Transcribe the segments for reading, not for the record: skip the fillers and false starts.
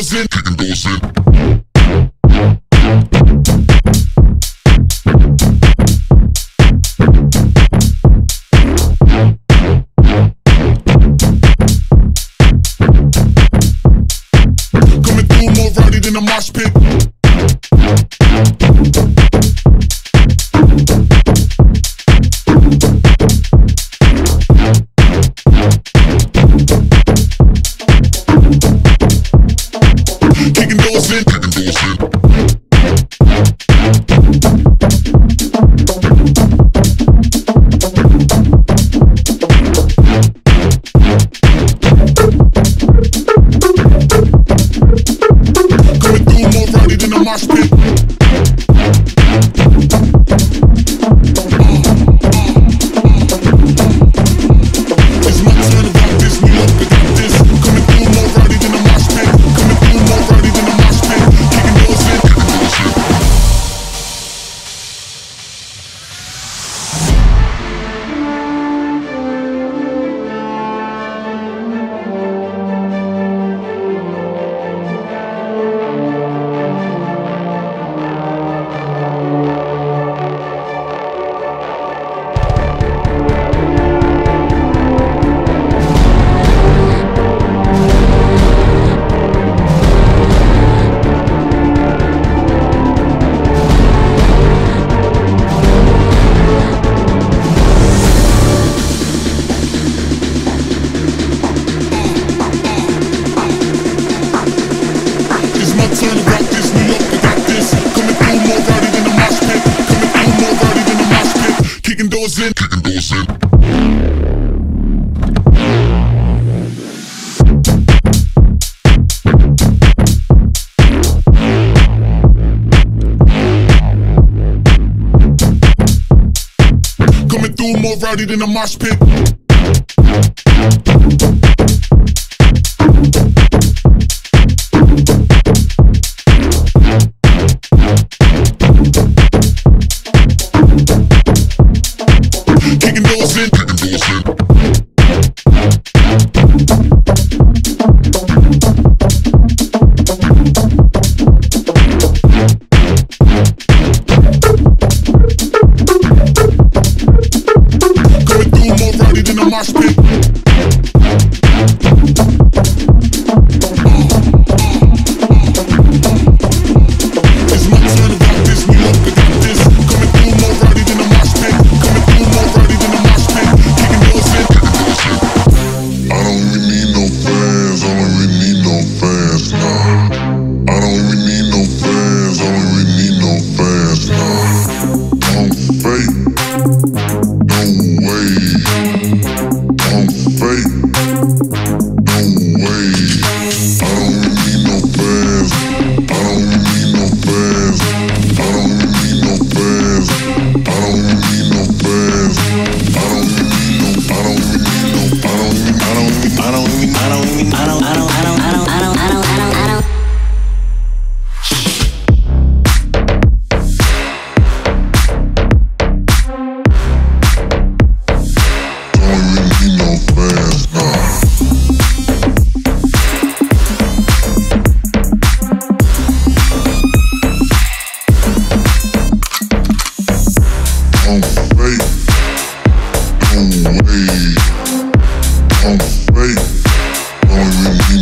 doors in, kicking doors in. In the marsh pit. Kicking doors in, kicking doors in. Marsh pit. It's my turn to rock this, we love it like this. Coming through more rowdy than a marsh pit. Coming through more rowdy than a marsh pit. Kicking doors in, kicking doors in. Kicking doors in. Coming through more rowdy than a marsh pit. Marsh pit. It's my turn to rock this, we love it like this. Coming through more rowdy than a marsh pit. Coming through more rowdy than a marsh pit. Kicking doors in, kicking doors in. I don't even need no fans, I don't even need no fans, nah. I don't even need no fans, I don't even need no fans, nah. I'm fake, no way. I'm fake, I'm fake,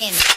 Falcon.